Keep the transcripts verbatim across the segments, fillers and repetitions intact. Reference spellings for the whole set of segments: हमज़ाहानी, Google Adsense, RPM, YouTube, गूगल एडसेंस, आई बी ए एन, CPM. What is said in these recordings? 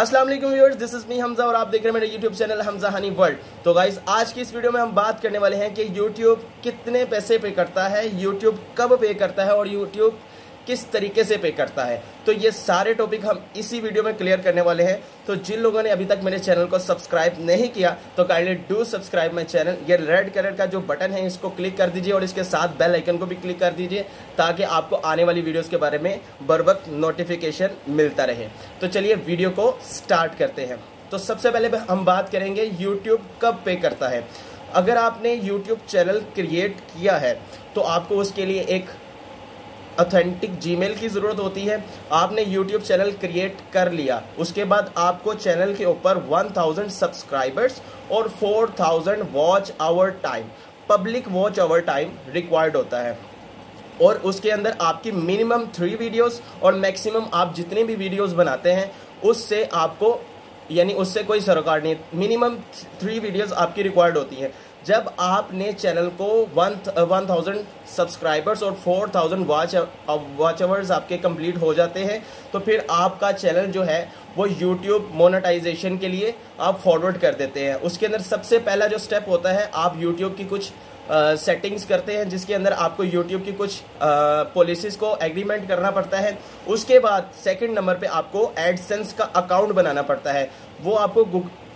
अस्सलाम वालेकुम viewers, this is me Hamza और आप देख रहे हैं मेरा YouTube चैनल हमज़ाहानी वर्ल्ड। तो गाइस आज की इस वीडियो में हम बात करने वाले हैं कि YouTube कितने पैसे पे करता है, YouTube कब पे करता है और YouTube किस तरीके से पे करता है। तो ये सारे टॉपिक हम इसी वीडियो में क्लियर करने वाले हैं। तो जिन लोगों ने अभी तक मेरे चैनल को सब्सक्राइब नहीं किया तो kindly do subscribe my channel. ये रेड कलर का जो बटन है इसको क्लिक कर दीजिए और इसके साथ बेल आइकन को भी क्लिक कर दीजिए ताकि आपको आने वाली वीडियोस के बारे में बर वक्त नोटिफिकेशन मिलता रहे। तो चलिए वीडियो को स्टार्ट करते हैं। तो सबसे पहले हम बात करेंगे यूट्यूब कब पे करता है। अगर आपने यूट्यूब चैनल क्रिएट किया है तो आपको उसके लिए एक ऑथेंटिक जीमेल की ज़रूरत होती है। आपने यूट्यूब चैनल क्रिएट कर लिया, उसके बाद आपको चैनल के ऊपर वन थाउज़ेंड सब्सक्राइबर्स और four thousand watch hour time, public watch hour time required होता है। और उसके अंदर आपकी मिनिमम थ्री वीडियोस और मैक्सिमम आप जितने भी वीडियोस बनाते हैं उससे आपको यानी उससे कोई सरोकार नहीं, मिनिमम थ्री वीडियोस आपकी रिक्वायर्ड होती हैं। जब आपने चैनल को वन वन थाउजेंड सब्सक्राइबर्स और four thousand watch watch hours आपके कंप्लीट हो जाते हैं तो फिर आपका चैनल जो है वो यूट्यूब मोनेटाइजेशन के लिए आप फॉरवर्ड कर देते हैं। उसके अंदर सबसे पहला जो स्टेप होता है, आप यूट्यूब की कुछ सेटिंग्स uh, करते हैं जिसके अंदर आपको यूट्यूब की कुछ पॉलिसीज़ uh, को एग्रीमेंट करना पड़ता है। उसके बाद सेकंड नंबर पे आपको एडसेंस का अकाउंट बनाना पड़ता है। वो आपको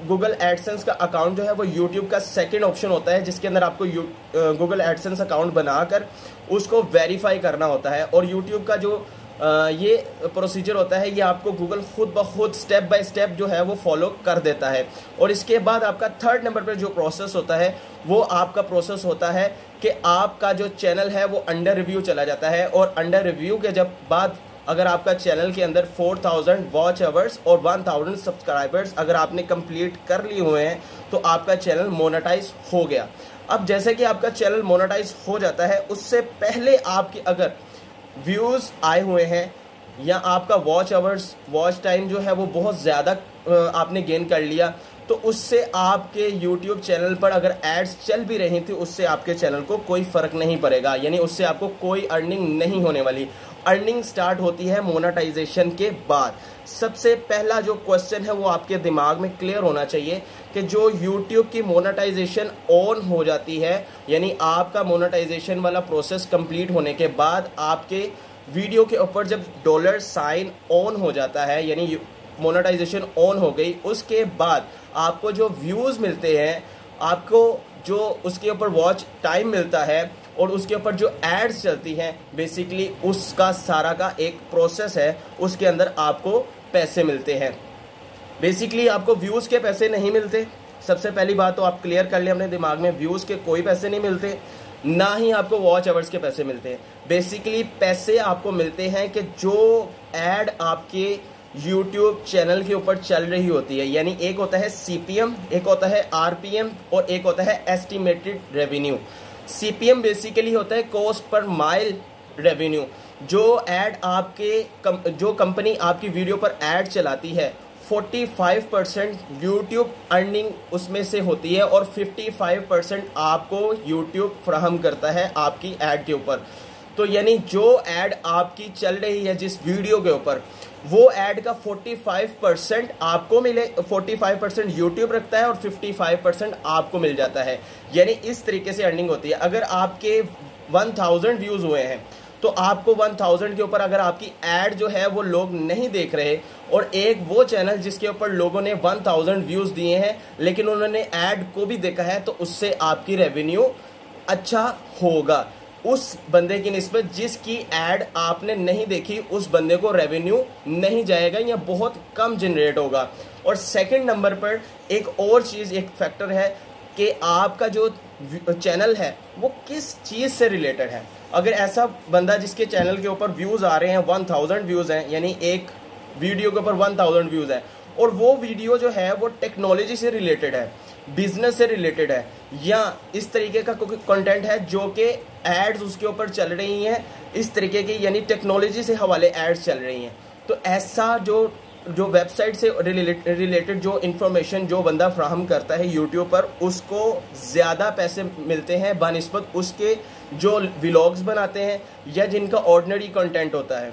गूगल एडसेंस का अकाउंट जो है वो यूट्यूब का सेकंड ऑप्शन होता है जिसके अंदर आपको गूगल एडसेंस अकाउंट बनाकर उसको वेरीफाई करना होता है। और यूट्यूब का जो uh, ये प्रोसीजर होता है ये आपको गूगल खुद ब खुद स्टेप बाय स्टेप जो है वो फॉलो कर देता है। और इसके बाद आपका थर्ड नंबर पर जो प्रोसेस होता है वो आपका प्रोसेस होता है कि आपका जो चैनल है वो अंडर रिव्यू चला जाता है। और अंडर रिव्यू के जब बाद अगर आपका चैनल के अंदर फोर थाउज़ेंड वॉच आवर्स और वन थाउज़ेंड सब्सक्राइबर्स अगर आपने कंप्लीट कर लिए हुए हैं तो आपका चैनल मोनेटाइज हो गया। अब जैसे कि आपका चैनल मोनेटाइज हो जाता है उससे पहले आपके अगर व्यूज़ आए हुए हैं या आपका वॉच आवर्स वॉच टाइम जो है वो बहुत ज़्यादा आपने गेन कर लिया तो उससे आपके YouTube चैनल पर अगर एड्स चल भी रही थी उससे आपके चैनल को कोई फ़र्क नहीं पड़ेगा, यानी उससे आपको कोई अर्निंग नहीं होने वाली। अर्निंग स्टार्ट होती है मोनेटाइजेशन के बाद। सबसे पहला जो क्वेश्चन है वो आपके दिमाग में क्लियर होना चाहिए कि जो YouTube की मोनेटाइजेशन ऑन हो जाती है यानी आपका मोनेटाइजेशन वाला प्रोसेस कंप्लीट होने के बाद आपके वीडियो के ऊपर जब डॉलर साइन ऑन हो जाता है यानी मोनेटाइजेशन ऑन हो गई, उसके बाद आपको जो व्यूज़ मिलते हैं, आपको जो उसके ऊपर वॉच टाइम मिलता है और उसके ऊपर जो एड्स चलती हैं, बेसिकली उसका सारा का एक प्रोसेस है। उसके अंदर आपको पैसे मिलते हैं, बेसिकली आपको व्यूज़ के पैसे नहीं मिलते। सबसे पहली बात तो आप क्लियर कर लें अपने दिमाग में, व्यूज़ के कोई पैसे नहीं मिलते, ना ही आपको वॉच आवर्स के पैसे मिलते हैं। बेसिकली पैसे आपको मिलते हैं कि जो एड आपके यूट्यूब चैनल के ऊपर चल रही होती है, यानी एक होता है सी पी एम, एक होता है आर पी एम और एक होता है estimated revenue. C P M basically होता है कॉस्ट पर माइल रेवेन्यू। जो ऐड आपके कम, जो कंपनी आपकी वीडियो पर ऐड चलाती है forty five percent YouTube earning उसमें से होती है और फिफ्टी फाइव परसेंट आपको यूट्यूब फ्राहम करता है आपकी ऐड के ऊपर। तो यानी जो ऐड आपकी चल रही है जिस वीडियो के ऊपर, वो ऐड का फोर्टी फाइव परसेंट आपको मिले, फोर्टी फाइव परसेंट यूट्यूब रखता है और फिफ्टी फाइव परसेंट आपको मिल जाता है। यानी इस तरीके से अर्निंग होती है। अगर आपके वन थाउज़ेंड व्यूज़ हुए हैं तो आपको वन थाउज़ेंड के ऊपर अगर आपकी ऐड जो है वो लोग नहीं देख रहे, और एक वो चैनल जिसके ऊपर लोगों ने वन थाउज़ेंड व्यूज़ दिए हैं लेकिन उन्होंने ऐड को भी देखा है, तो उससे आपकी रेवेन्यू अच्छा होगा। उस बंदे की निस्बत जिसकी ऐड आपने नहीं देखी उस बंदे को रेवेन्यू नहीं जाएगा या बहुत कम जनरेट होगा। और सेकंड नंबर पर एक और चीज़, एक फैक्टर है कि आपका जो चैनल है वो किस चीज़ से रिलेटेड है। अगर ऐसा बंदा जिसके चैनल के ऊपर व्यूज़ आ रहे हैं वन थाउज़ेंड व्यूज़ हैं, यानी एक वीडियो के ऊपर वन थाउज़ेंड व्यूज़ है और वो वीडियो जो है वो टेक्नोलॉजी से रिलेटेड है, बिजनेस से रिलेटेड है या इस तरीके का कोई कंटेंट है जो कि एड्स उसके ऊपर चल रही हैं, इस तरीके की यानी टेक्नोलॉजी से हवाले एड्स चल रही हैं, तो ऐसा जो जो वेबसाइट से रिलेटेड जो इन्फॉर्मेशन जो बंदा फ्राहम करता है यूट्यूब पर उसको ज़्यादा पैसे मिलते हैं बनिस्बत उसके जो व्लॉग्स बनाते हैं या जिनका ऑर्डिनरी कंटेंट होता है।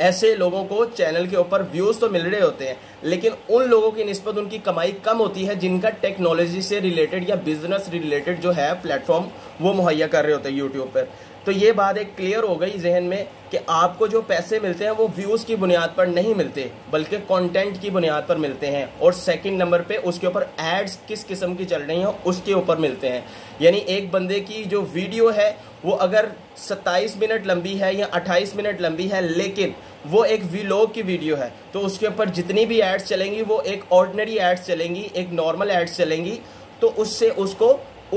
ऐसे लोगों को चैनल के ऊपर व्यूज़ तो मिल रहे होते हैं, लेकिन उन लोगों की निस्बत उनकी कमाई कम होती है जिनका टेक्नोलॉजी से रिलेटेड या बिजनेस रिलेटेड जो है प्लेटफॉर्म वो मुहैया कर रहे होते हैं यूट्यूब पर। तो ये बात एक क्लियर हो गई जहन में कि आपको जो पैसे मिलते हैं वो व्यूज़ की बुनियाद पर नहीं मिलते बल्कि कंटेंट की बुनियाद पर मिलते हैं, और सेकंड नंबर पे उसके ऊपर एड्स किस किस्म की चल रही हैं उसके ऊपर मिलते हैं। यानी एक बंदे की जो वीडियो है वो अगर सत्ताईस मिनट लंबी है या अट्ठाईस मिनट लंबी है लेकिन वो एक व्लॉग की वीडियो है तो उसके ऊपर जितनी भी एड्स चलेंगी वो एक ऑर्डिनरी एड्स चलेंगी, एक नॉर्मल एड्स चलेंगी, तो उससे उसको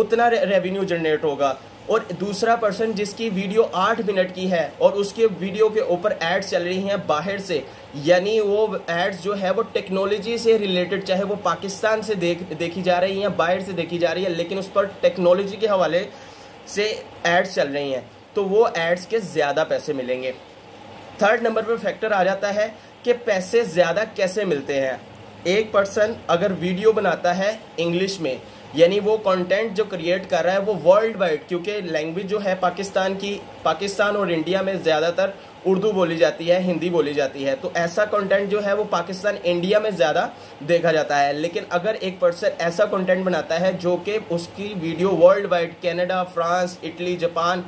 उतना रेवेन्यू जनरेट होगा। और दूसरा पर्सन जिसकी वीडियो आठ मिनट की है और उसके वीडियो के ऊपर एड्स चल रही हैं बाहर से, यानी वो एड्स जो है वो टेक्नोलॉजी से रिलेटेड, चाहे वो पाकिस्तान से देख देखी जा रही है या बाहर से देखी जा रही है, लेकिन उस पर टेक्नोलॉजी के हवाले से एड्स चल रही हैं, तो वो एड्स के ज़्यादा पैसे मिलेंगे। थर्ड नंबर पर फैक्टर आ जाता है कि पैसे ज़्यादा कैसे मिलते हैं। एक पर्सन अगर वीडियो बनाता है इंग्लिश में, यानी वो कंटेंट जो क्रिएट कर रहा है वो वर्ल्ड वाइड, क्योंकि लैंग्वेज जो है पाकिस्तान की, पाकिस्तान और इंडिया में ज़्यादातर उर्दू बोली जाती है, हिंदी बोली जाती है, तो ऐसा कंटेंट जो है वो पाकिस्तान इंडिया में ज़्यादा देखा जाता है। लेकिन अगर एक पर्सन ऐसा कंटेंट बनाता है जो कि उसकी video world wide Canada, France, Italy, Japan,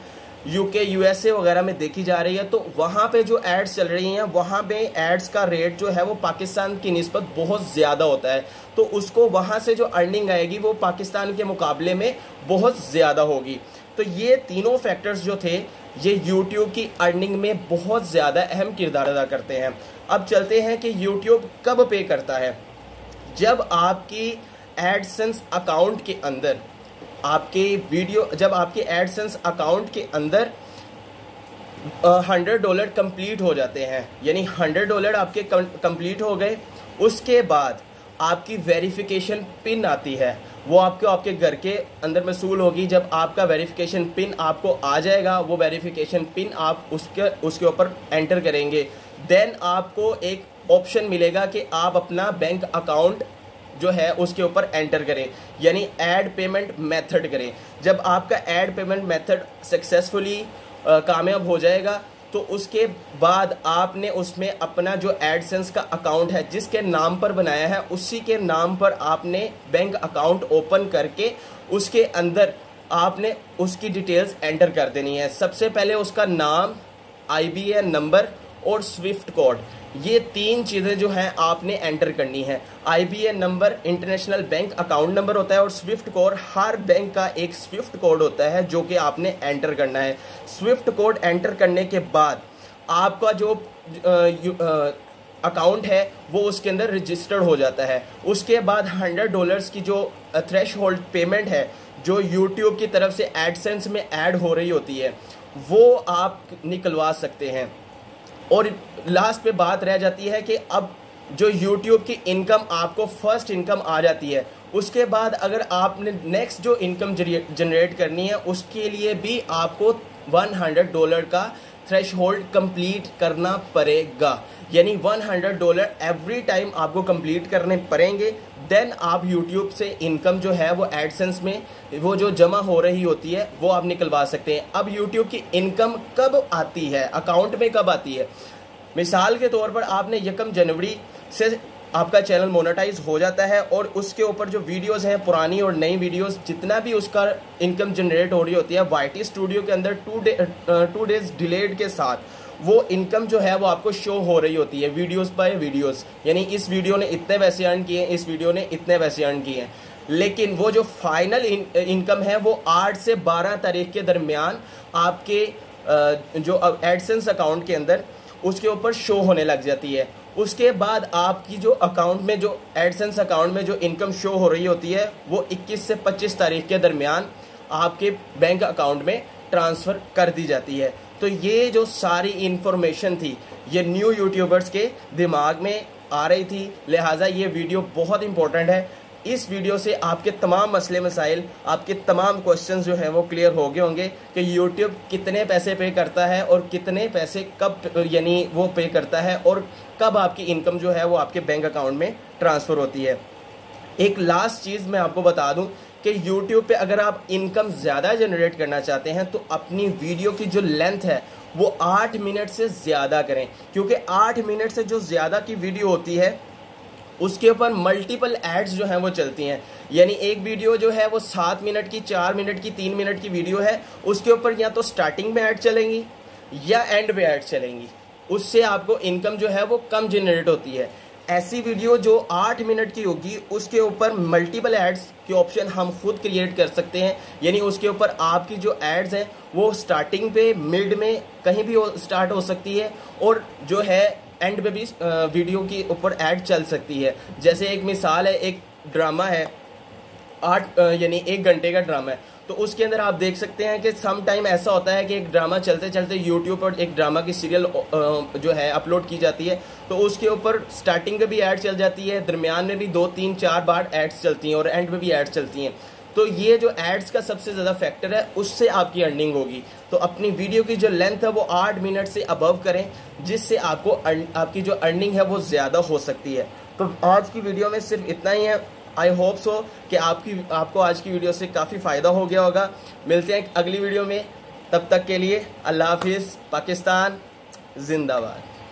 UK, USA वगैरह में देखी जा रही है, तो वहाँ पे जो एड्स चल रही हैं वहाँ पे एड्स का रेट जो है वो पाकिस्तान की निस्बत बहुत ज़्यादा होता है, तो उसको वहाँ से जो अर्निंग आएगी वो पाकिस्तान के मुकाबले में बहुत ज़्यादा होगी। तो ये तीनों फैक्टर्स जो थे ये YouTube की अर्निंग में बहुत ज़्यादा अहम किरदार अदा करते हैं। अब चलते हैं कि YouTube कब पे करता है। जब आपकी एडसेंस अकाउंट के अंदर आपके वीडियो, जब आपके एडसेंस अकाउंट के अंदर हंड्रेड डॉलर कंप्लीट हो जाते हैं, यानी हंड्रेड डॉलर आपके कंप्लीट हो गए, उसके बाद आपकी वेरिफिकेशन पिन आती है, वो आपको आपके घर के अंदर मसूल होगी। जब आपका वेरिफिकेशन पिन आपको आ जाएगा, वो वेरिफिकेशन पिन आप उसके उसके ऊपर एंटर करेंगे, देन आपको एक ऑप्शन मिलेगा कि आप अपना बैंक अकाउंट जो है उसके ऊपर एंटर करें, यानी ऐड पेमेंट मेथड करें। जब आपका ऐड पेमेंट मेथड सक्सेसफुली कामयाब हो जाएगा तो उसके बाद आपने उसमें अपना जो एडसेंस का अकाउंट है जिसके नाम पर बनाया है उसी के नाम पर आपने बैंक अकाउंट ओपन करके उसके अंदर आपने उसकी डिटेल्स एंटर कर देनी है। सबसे पहले उसका नाम, आई बी ए एन number और स्विफ्ट कोड, ये तीन चीज़ें जो हैं आपने एंटर करनी है। आई बी ए एन number international bank account number होता है और स्विफ्ट कोड, हर बैंक का एक स्विफ्ट कोड होता है जो कि आपने एंटर करना है। स्विफ्ट कोड एंटर करने के बाद आपका जो अकाउंट है वो उसके अंदर रजिस्टर्ड हो जाता है। उसके बाद हंड्रेड डॉलर्स की जो थ्रेश होल्ड पेमेंट है जो यूट्यूब की तरफ से एडसेंस में ऐड हो रही होती है वो आप निकलवा सकते हैं। और लास्ट पे बात रह जाती है कि अब जो यूट्यूब की इनकम आपको फर्स्ट इनकम आ जाती है, उसके बाद अगर आपने नेक्स्ट जो इनकम जनरेट करनी है उसके लिए भी आपको हंड्रेड डॉलर का थ्रेश होल्ड कम्प्लीट करना पड़ेगा, यानी हंड्रेड डॉलर एवरी टाइम आपको कंप्लीट करने पड़ेंगे। देन आप यूट्यूब से इनकम जो है वो एडसेंस में वो जो जमा हो रही होती है वो आप निकलवा सकते हैं। अब यूट्यूब की इनकम कब आती है, अकाउंट में कब आती है? मिसाल के तौर पर आपने यकम जनवरी से आपका चैनल मोनेटाइज हो जाता है और उसके ऊपर जो वीडियोस हैं पुरानी और नई वीडियोस जितना भी उसका इनकम जनरेट हो रही होती है वाई टी स्टूडियो के अंदर today two days delayed के साथ वो इनकम जो है वो आपको शो हो रही होती है वीडियोस बाय वीडियोस, यानी इस वीडियो ने इतने पैसे अर्न किए हैं, इस वीडियो ने इतने पैसे अर्न किए हैं। लेकिन वो जो फाइनल इन, इनकम है वो आठ से बारह तारीख के दरमियान आपके जो एडसेंस अकाउंट के अंदर उसके ऊपर शो होने लग जाती है। उसके बाद आपकी जो अकाउंट में जो एडसेंस अकाउंट में जो इनकम शो हो रही होती है वो इक्कीस से पच्चीस तारीख के दरमियान आपके बैंक अकाउंट में ट्रांसफ़र कर दी जाती है। तो ये जो सारी इन्फॉर्मेशन थी ये न्यू यूट्यूबर्स के दिमाग में आ रही थी, लिहाजा ये वीडियो बहुत इंपॉर्टेंट है। इस वीडियो से आपके तमाम मसले मसाइल, आपके तमाम क्वेश्चंस जो हैं वो क्लियर हो गए होंगे कि यूट्यूब कितने पैसे पे करता है और कितने पैसे कब यानी वो पे करता है और कब आपकी इनकम जो है वो आपके बैंक अकाउंट में ट्रांसफ़र होती है। एक लास्ट चीज़ मैं आपको बता दूं कि यूट्यूब पे अगर आप इनकम ज़्यादा जनरेट करना चाहते हैं तो अपनी वीडियो की जो लेंथ है वो आठ मिनट से ज़्यादा करें, क्योंकि आठ मिनट से जो ज़्यादा की वीडियो होती है उसके ऊपर मल्टीपल एड्स जो हैं वो चलती हैं। यानी एक वीडियो जो है वो सात मिनट की, चार मिनट की, तीन मिनट की वीडियो है, उसके ऊपर या तो स्टार्टिंग में ऐड चलेंगी या एंड में ऐड चलेंगी, उससे आपको इनकम जो है वो कम जनरेट होती है। ऐसी वीडियो जो आठ मिनट की होगी उसके ऊपर मल्टीपल एड्स के ऑप्शन हम खुद क्रिएट कर सकते हैं। यानी उसके ऊपर आपकी जो एड्स हैं वो स्टार्टिंग पे, मिड में, कहीं भी स्टार्ट हो सकती है और जो है एंड में भी वीडियो के ऊपर एड चल सकती है। जैसे एक मिसाल है, एक ड्रामा है, आठ यानी एक घंटे का ड्रामा है, तो उसके अंदर आप देख सकते हैं कि सम टाइम ऐसा होता है कि एक ड्रामा चलते चलते यूट्यूब पर एक ड्रामा की सीरियल जो है अपलोड की जाती है, तो उसके ऊपर स्टार्टिंग में भी ऐड चल जाती है, दरमियान में भी दो तीन चार बार एड्स चलती हैं और एंड में भी एड्स चलती हैं। तो ये जो एड्स का सबसे ज़्यादा फैक्टर है उससे आपकी अर्निंग होगी। तो अपनी वीडियो की जो लेंथ है वो आठ मिनट से अबव करें, जिससे आपको आपकी जो अर्निंग है वो ज़्यादा हो सकती है। तो आज की वीडियो में सिर्फ इतना ही है। आई होप सो कि आपकी आपको आज की वीडियो से काफ़ी फ़ायदा हो गया होगा। मिलते हैं अगली वीडियो में, तब तक के लिए अल्लाह हाफिज़। पाकिस्तान जिंदाबाद।